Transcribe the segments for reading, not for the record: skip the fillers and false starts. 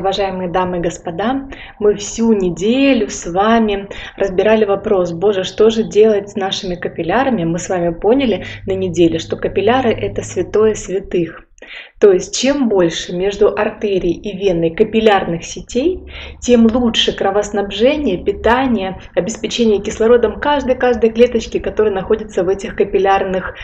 Уважаемые дамы и господа, мы всю неделю с вами разбирали вопрос, Боже, что же делать с нашими капиллярами? Мы с вами поняли на неделе, что капилляры — это святое святых. То есть чем больше между артерией и веной капиллярных сетей, тем лучше кровоснабжение, питание, обеспечение кислородом каждой клеточки, которая находится в этих капиллярных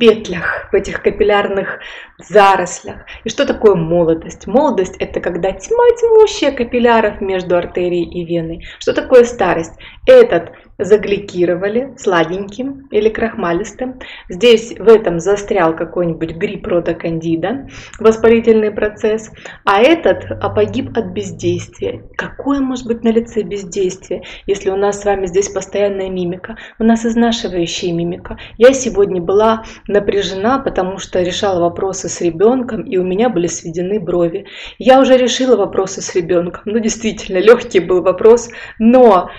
петлях, в этих капиллярных зарослях. И что такое молодость? Молодость — это когда тьма тьмущая капилляров между артерией и веной. Что такое старость? Этот загликировали сладеньким или крахмалистым. Здесь в этом застрял какой-нибудь грипп рода кандида, воспалительный процесс, а этот погиб от бездействия. Какое может быть на лице бездействие, если у нас с вами здесь постоянная мимика? У нас изнашивающая мимика. Я сегодня была напряжена, потому что решала вопросы с ребенком, и у меня были сведены брови. Я уже решила вопросы с ребенком. Ну, действительно, легкий был вопрос, но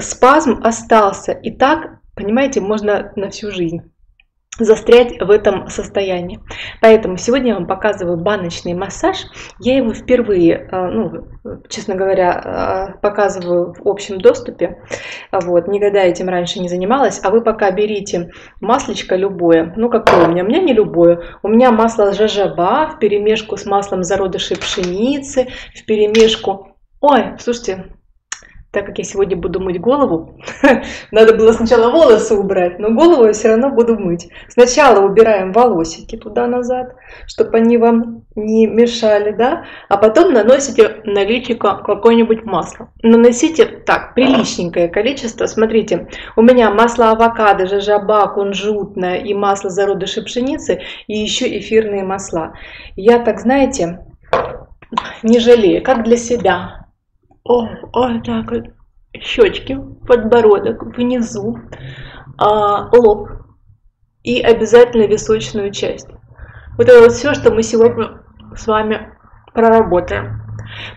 спазм остался. И так, понимаете, можно на всю жизнь застрять в этом состоянии. Поэтому сегодня я вам показываю баночный массаж. Я его впервые, честно говоря, показываю в общем доступе. Вот, никогда этим раньше не занималась. А вы пока берите маслечко любое. Ну, какое у меня? У меня не любое. У меня масло жожоба вперемешку с маслом зародышей пшеницы, вперемешку... Ой, слушайте... Так как я сегодня буду мыть голову, надо было сначала волосы убрать, но голову я все равно буду мыть. Сначала убираем волосики туда-назад, чтобы они вам не мешали, да? А потом наносите на личико какое-нибудь масло. Наносите так, приличненькое количество. Смотрите, у меня масло авокадо, жожоба, кунжутное и масло зародышей пшеницы, и еще эфирные масла. Я так, знаете, не жалею, как для себя. О, так вот, щечки, подбородок, внизу, лоб и обязательно височную часть. Вот это вот все, что мы сегодня с вами проработаем.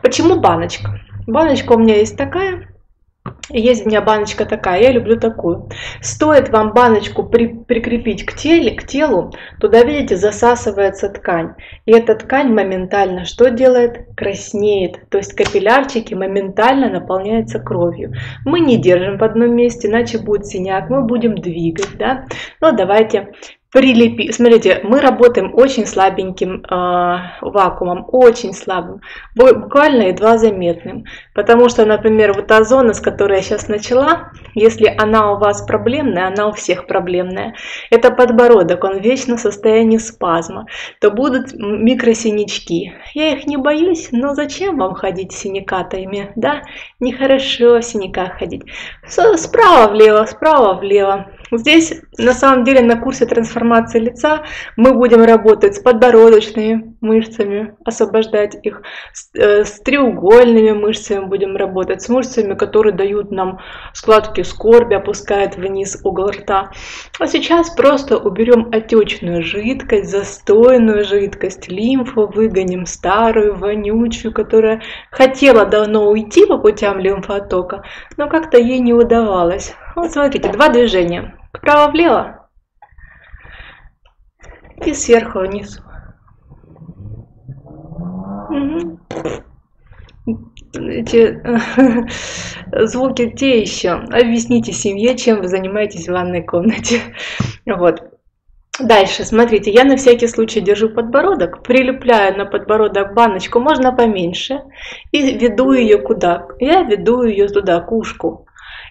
Почему баночка? Баночка у меня есть такая. Есть у меня баночка такая, я люблю такую. Стоит вам баночку прикрепить к телу, туда, видите, засасывается ткань. И эта ткань моментально что делает? Краснеет. То есть капиллярчики моментально наполняются кровью. Мы не держим в одном месте, иначе будет синяк, мы будем двигать, да? Но давайте... Прилепи. Смотрите, мы работаем очень слабеньким вакуумом, очень слабым, буквально едва заметным. Потому что, например, вот та зона, с которой я сейчас начала, если она у вас проблемная, она у всех проблемная, это подбородок, он вечно в состоянии спазма, то будут микросинячки. Я их не боюсь, но зачем вам ходить с синякатами, да? Нехорошо в синяках ходить. Справа-влево, справа-влево. Здесь, на самом деле, на курсе трансформации лица мы будем работать с подбородочными мышцами, освобождать их, с треугольными мышцами будем работать, с мышцами, которые дают нам складки скорби, опускают вниз угол рта. А сейчас просто уберем отечную жидкость, застойную жидкость, лимфу, выгоним старую, вонючую, которая хотела давно уйти по путям лимфотока, но как-то ей не удавалось. Вот смотрите, два движения. Вправо-влево и сверху вниз. Угу. Эти звуки те еще. Объясните семье, чем вы занимаетесь в ванной комнате. Вот. Дальше, смотрите, я на всякий случай держу подбородок, прилепляю на подбородок баночку, можно поменьше, и веду ее куда? Я веду ее туда, к ушку.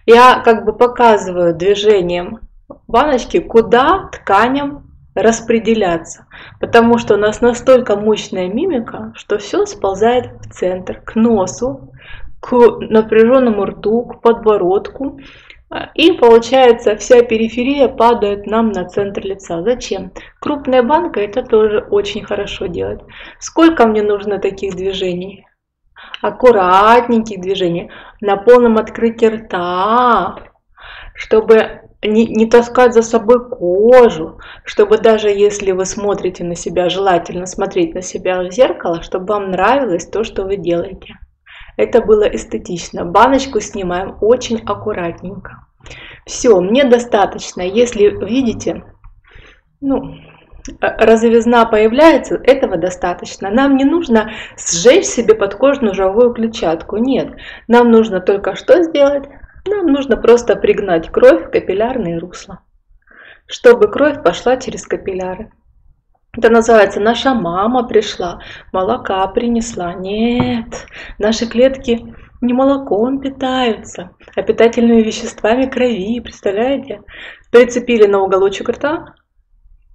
Я как бы показываю движением баночки, куда тканям распределяться, потому что у нас настолько мощная мимика, что все сползает в центр, к носу, к напряженному рту, к подбородку. И получается, вся периферия падает нам на центр лица. Зачем? Крупная банка это тоже очень хорошо делает. Сколько мне нужно таких движений? Аккуратненькие движения, на полном открытии рта, чтобы не таскать за собой кожу, чтобы даже если вы смотрите на себя, желательно смотреть на себя в зеркало, чтобы вам нравилось то, что вы делаете. Это было эстетично. Баночку снимаем очень аккуратненько. Все, мне достаточно. Если видите, розовизна появляется, этого достаточно. Нам не нужно сжечь себе подкожную жировую клетчатку, нет. Нам нужно только что сделать? Нам нужно просто пригнать кровь в капиллярные русла, чтобы кровь пошла через капилляры. Это называется «наша мама пришла, молока принесла». Нет, наши клетки не молоком питаются, а питательными веществами крови, представляете? Прицепили на уголочек рта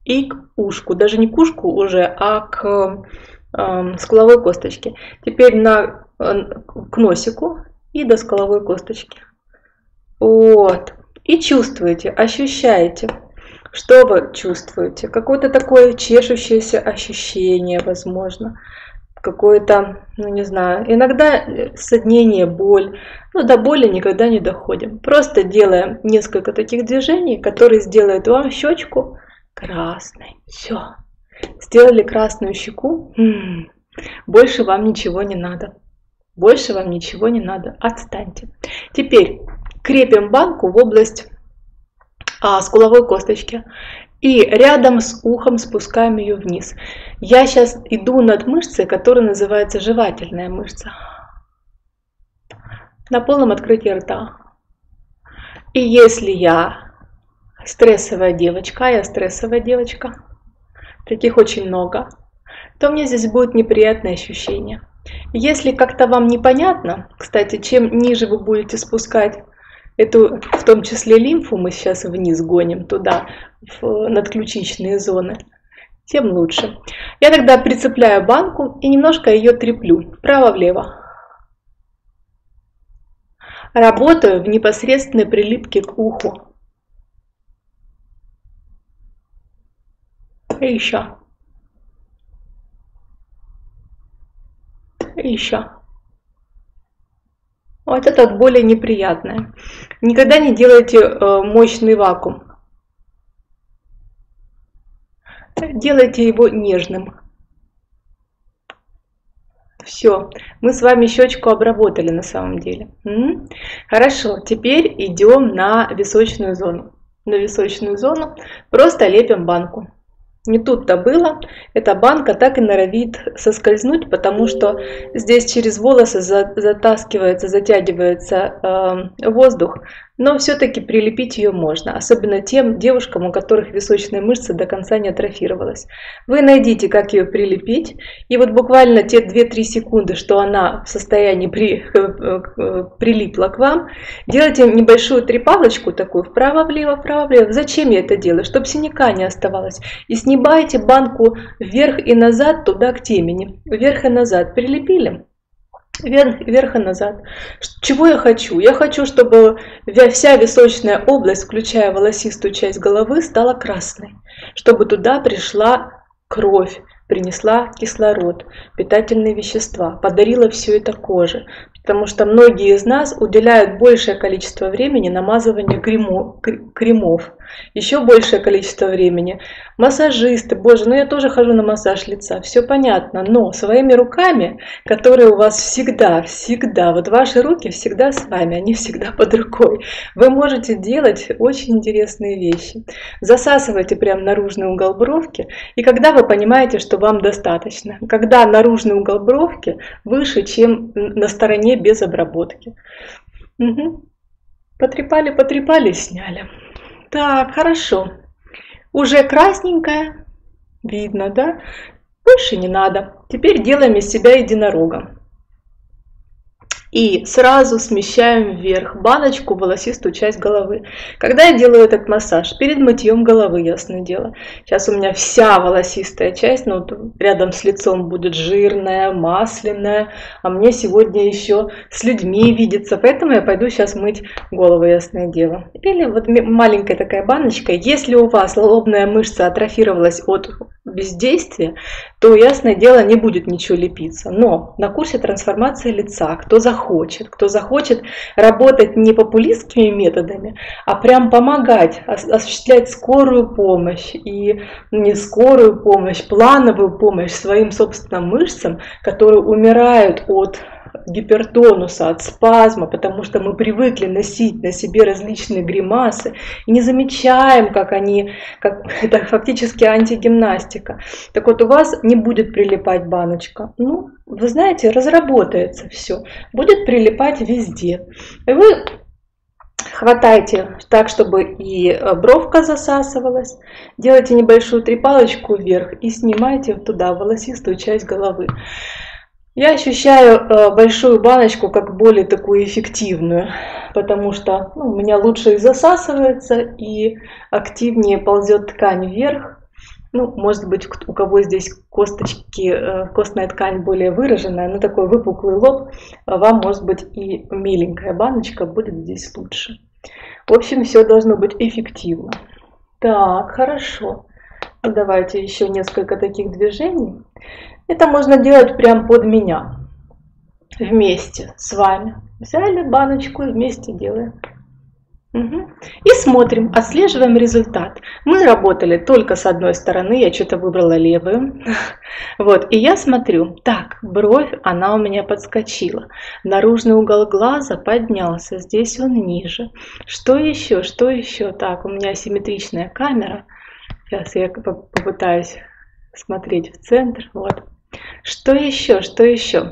и к ушку, даже не к ушку уже, а к скуловой косточке. Теперь к носику и до скуловой косточки. Вот, и чувствуете, ощущаете. Что вы чувствуете? Какое-то такое чешущееся ощущение, возможно. Какое-то, ну не знаю, иногда соднение, боль. Но до боли никогда не доходим. Просто делаем несколько таких движений, которые сделают вам щечку красной. Все. Сделали красную щеку. Больше вам ничего не надо. Больше вам ничего не надо. Отстаньте. Теперь крепим банку в область скуловой косточки и рядом с ухом спускаем ее вниз. Я сейчас иду над мышцей, которая называется жевательная мышца, на полном открытии рта. И если я стрессовая девочка, таких очень много, то мне здесь будет неприятное ощущение. Если как-то вам непонятно, кстати, чем ниже вы будете спускать эту, в том числе лимфу, мы сейчас вниз гоним туда, в надключичные зоны, тем лучше. Я тогда прицепляю банку и немножко ее треплю вправо-влево. Работаю в непосредственной прилипке к уху. И еще. И еще. Вот это более неприятное. Никогда не делайте мощный вакуум. Делайте его нежным. Все, мы с вами щечку обработали на самом деле. Хорошо, теперь идем на височную зону. На височную зону просто лепим банку. Не тут-то было, эта банка так и норовит соскользнуть, потому что здесь через волосы затаскивается, затягивается воздух, но все-таки прилепить ее можно, особенно тем девушкам, у которых височная мышца до конца не атрофировалась. Вы найдите, как ее прилепить, и вот буквально те 2-3 секунды, что она в состоянии прилипла к вам, делайте небольшую трепалочку такую вправо-влево, вправо-влево. Зачем я это делаю? Чтобы синяка не оставалось. И снимаете банку вверх и назад туда к темени. Вверх и назад прилепили. Вверх и назад. Чего я хочу? Я хочу, чтобы вся височная область, включая волосистую часть головы, стала красной. Чтобы туда пришла кровь, принесла кислород, питательные вещества, подарила все это коже. Потому что многие из нас уделяют большее количество времени намазыванию кремов, еще большее количество времени. Массажисты, боже, ну я тоже хожу на массаж лица, все понятно, но своими руками, которые у вас всегда, вот ваши руки всегда с вами, они всегда под рукой, вы можете делать очень интересные вещи. Засасывайте прям наружный угол бровки, и когда вы понимаете, что вам достаточно, когда наружный угол бровки выше, чем на стороне без обработки. Угу. Потрепали, потрепали, сняли. Так, хорошо. Уже красненькая, видно, да? Больше не надо. Теперь делаем из себя единорога. И сразу смещаем вверх баночку, волосистую часть головы. Когда я делаю этот массаж? Перед мытьем головы, ясное дело. Сейчас у меня вся волосистая часть, ну, рядом с лицом будет жирная, масляная, а мне сегодня еще с людьми видится, поэтому я пойду сейчас мыть голову, ясное дело. Или вот маленькая такая баночка. Если у вас лобная мышца атрофировалась от бездействия, то, ясное дело, не будет ничего лепиться. Но на курсе трансформации лица, кто захочет работать не популистскими методами, а прям помогать, осуществлять скорую помощь и не скорую помощь, плановую помощь своим собственным мышцам, которые умирают от гипертонуса, от спазма, потому что мы привыкли носить на себе различные гримасы и не замечаем, как они, это фактически антигимнастика. Так вот, у вас не будет прилипать баночка. Ну, вы знаете, разработается все, будет прилипать везде. И вы хватаете так, чтобы и бровка засасывалась, делаете небольшую трепалочку вверх и снимаете туда волосистую часть головы. Я ощущаю большую баночку как более такую эффективную, потому что у меня лучше их засасывается и активнее ползет ткань вверх. Ну, может быть, у кого здесь косточки, костная ткань более выраженная, но такой выпуклый лоб, вам, может быть, и миленькая баночка будет здесь лучше. В общем, все должно быть эффективно. Так, хорошо. Давайте еще несколько таких движений. Это можно делать прямо под меня. Вместе с вами. Взяли баночку и вместе делаем. И смотрим, отслеживаем результат. Мы работали только с одной стороны, я что-то выбрала левую. Вот, и я смотрю, так, бровь, она у меня подскочила. Наружный угол глаза поднялся, здесь он ниже. Что еще, что еще? Так, у меня асимметричная камера. Сейчас я попытаюсь смотреть в центр. Вот. Что еще, что еще?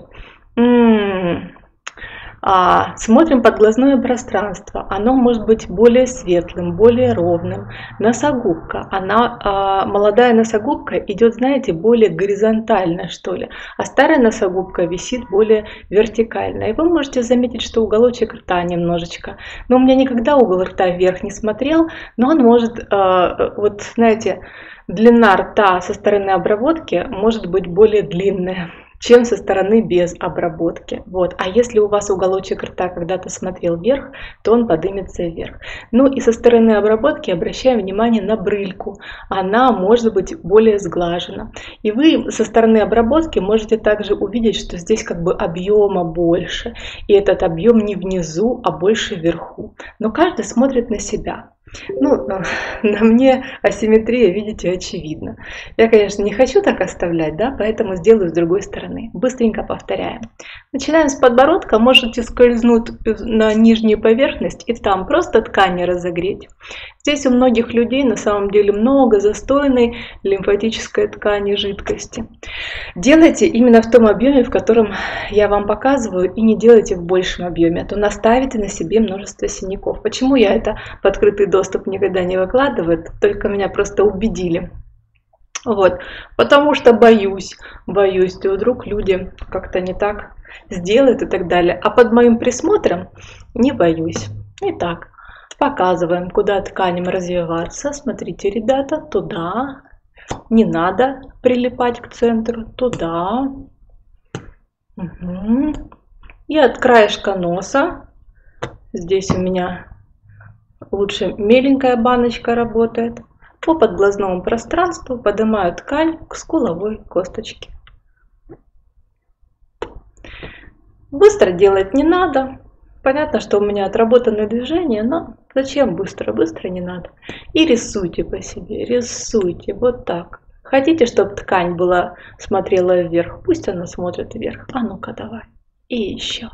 Смотрим подглазное пространство, оно может быть более светлым, более ровным. Носогубка, она, молодая носогубка идет, знаете, более горизонтально, что ли, а старая носогубка висит более вертикально. И вы можете заметить, что уголочек рта немножечко, но у меня никогда угол рта вверх не смотрел, но он может, вот знаете, длина рта со стороны обработки может быть более длинная, чем со стороны без обработки. Вот. А если у вас уголочек рта когда-то смотрел вверх, то он поднимется вверх. Ну и со стороны обработки обращаем внимание на брыльку. Она может быть более сглажена. И вы со стороны обработки можете также увидеть, что здесь как бы объема больше. И этот объем не внизу, а больше вверху. Но каждый смотрит на себя. Ну, на мне асимметрия, видите, очевидно. Я, конечно, не хочу так оставлять, да, поэтому сделаю с другой стороны. Быстренько повторяем. Начинаем с подбородка, можете скользнуть на нижнюю поверхность и там просто ткани разогреть. Здесь у многих людей на самом деле много застойной лимфатической ткани, жидкости. Делайте именно в том объеме, в котором я вам показываю, и не делайте в большем объеме, а то наставите на себе множество синяков. Почему я это в открытый доступ никогда не выкладываю, только меня просто убедили. Вот, потому что боюсь, что вдруг люди как-то не так сделают и так далее. А под моим присмотром не боюсь. Итак, показываем, куда тканям развиваться. Смотрите, ребята, туда. Не надо прилипать к центру. Туда. Угу. И от краешка носа. Здесь у меня лучше меленькая баночка работает. По подглазному пространству поднимаю ткань к скуловой косточке. Быстро делать не надо. Понятно, что у меня отработанное движение, но зачем быстро? Быстро не надо. И рисуйте по себе, рисуйте вот так. Хотите, чтобы ткань была, смотрела вверх? Пусть она смотрит вверх. А ну-ка давай. И еще.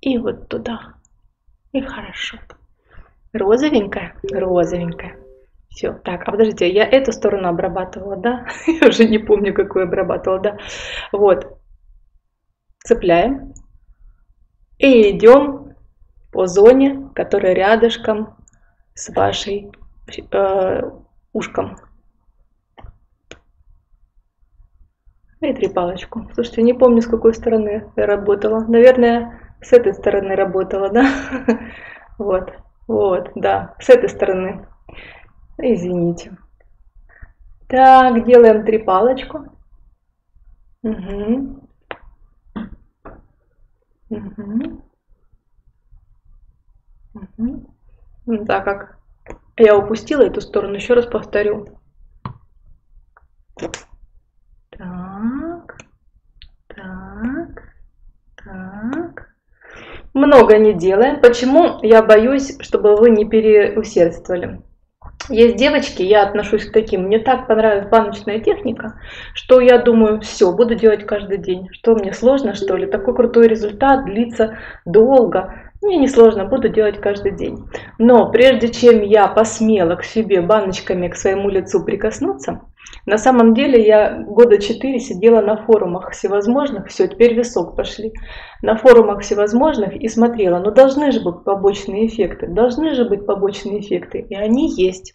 И вот туда. И хорошо. Розовенькая, розовенькая. Все, так, а подождите, я эту сторону обрабатывала, да? Я уже не помню, какую обрабатывала, да? Вот. Цепляем. И идем по зоне, которая рядышком с вашей ушком. И трепалочку. Слушайте, не помню, с какой стороны я работала. Наверное, с этой стороны работала, да? Вот, вот, да, с этой стороны. Извините. Так, делаем трепалочку. Угу. Угу. Угу. Так как я упустила эту сторону, еще раз повторю. Так, так, так. Много не делаем. Почему я боюсь, чтобы вы не переусердствовали? Есть девочки, я отношусь к таким, мне так понравилась баночная техника, что я думаю, все, буду делать каждый день. Что, мне сложно, что ли? Такой крутой результат длится долго. Мне не сложно, буду делать каждый день. Но прежде чем я посмела к себе баночками к своему лицу прикоснуться, на самом деле я года 4 сидела на форумах всевозможных, все, теперь висок пошли, на форумах всевозможных и смотрела, ну должны же быть побочные эффекты, и они есть.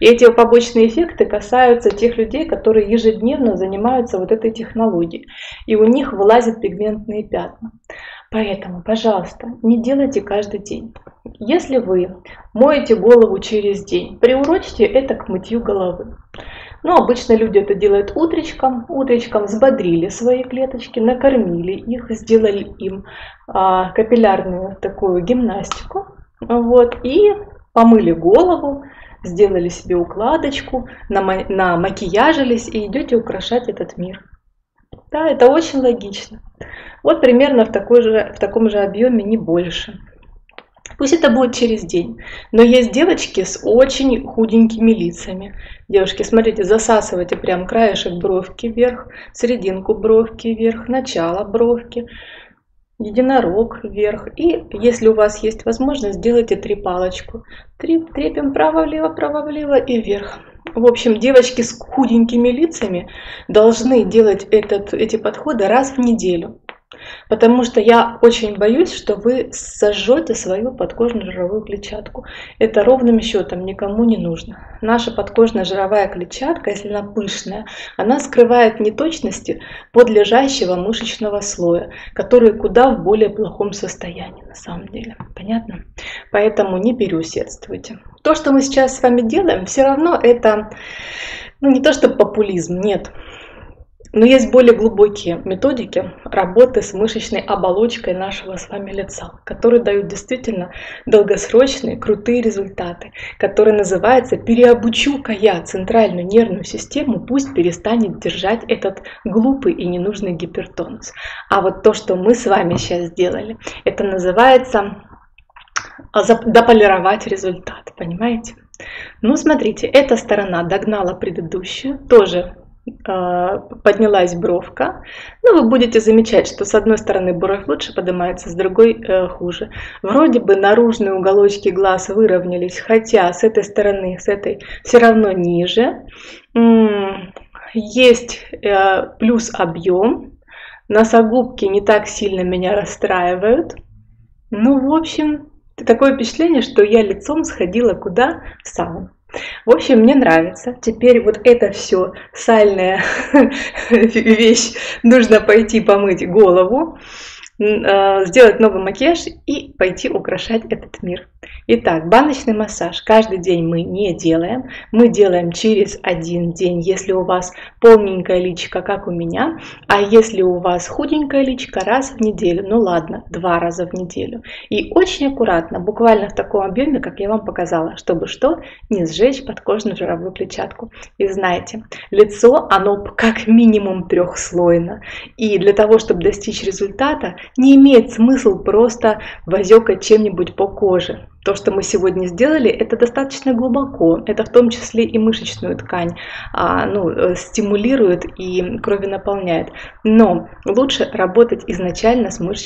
И эти побочные эффекты касаются тех людей, которые ежедневно занимаются вот этой технологией, и у них вылазят пигментные пятна. Поэтому, пожалуйста, не делайте каждый день. Если вы моете голову через день, приурочьте это к мытью головы. Но обычно люди это делают утречком. Утречком взбодрили свои клеточки, накормили их, сделали им капиллярную такую гимнастику. Вот, и помыли голову, сделали себе укладочку, намакияжились и идете украшать этот мир. Да, это очень логично. Вот примерно в таком же объеме, не больше. Пусть это будет через день. Но есть девочки с очень худенькими лицами. Девушки, смотрите, засасывайте прям краешек бровки вверх, серединку бровки вверх, начало бровки, единорог вверх. И если у вас есть возможность, сделайте 3 палочку. Трепим право-влево, право-влево и вверх. В общем, девочки с худенькими лицами должны делать эти подходы раз в неделю. Потому что я очень боюсь, что вы сожжете свою подкожно-жировую клетчатку. Это ровным счетом никому не нужно. Наша подкожно-жировая клетчатка, если она пышная, она скрывает неточности подлежащего мышечного слоя, который куда в более плохом состоянии на самом деле. Понятно? Поэтому не переусердствуйте. То, что мы сейчас с вами делаем, все равно это, ну, не то что популизм, нет. Но есть более глубокие методики работы с мышечной оболочкой нашего с вами лица, которые дают действительно долгосрочные, крутые результаты, которые называются «переобучу-ка я центральную нервную систему, пусть перестанет держать этот глупый и ненужный гипертонус». А вот то, что мы с вами сейчас сделали, это называется «дополировать результат». Понимаете? Ну, смотрите, эта сторона догнала предыдущую, тоже поднялась бровка, но вы будете замечать, что с одной стороны бровь лучше поднимается, с другой хуже. Вроде бы наружные уголочки глаз выровнялись, хотя с этой стороны, с этой все равно ниже. Есть плюс объем, носогубки не так сильно меня расстраивают. Ну, в общем, такое впечатление, что я лицом сходила куда? В сауну. В общем, мне нравится. Теперь вот это все сальная вещь. Нужно пойти помыть голову, сделать новый макияж и пойти украшать этот мир. Итак, баночный массаж каждый день мы не делаем. Мы делаем через 1 день, если у вас полненькая личико, как у меня. А если у вас худенькая личико, раз в неделю. Ну ладно, 2 раза в неделю. И очень аккуратно, буквально в таком объеме, как я вам показала, чтобы что? Не сжечь подкожную жировую клетчатку. И знаете, лицо, оно как минимум 3-слойно. И для того, чтобы достичь результата, не имеет смысла просто возёкать чем-нибудь по коже. То, что мы сегодня сделали, это достаточно глубоко. Это в том числе и мышечную ткань стимулирует и кровенаполняет. Но лучше работать изначально с мышечной тканью.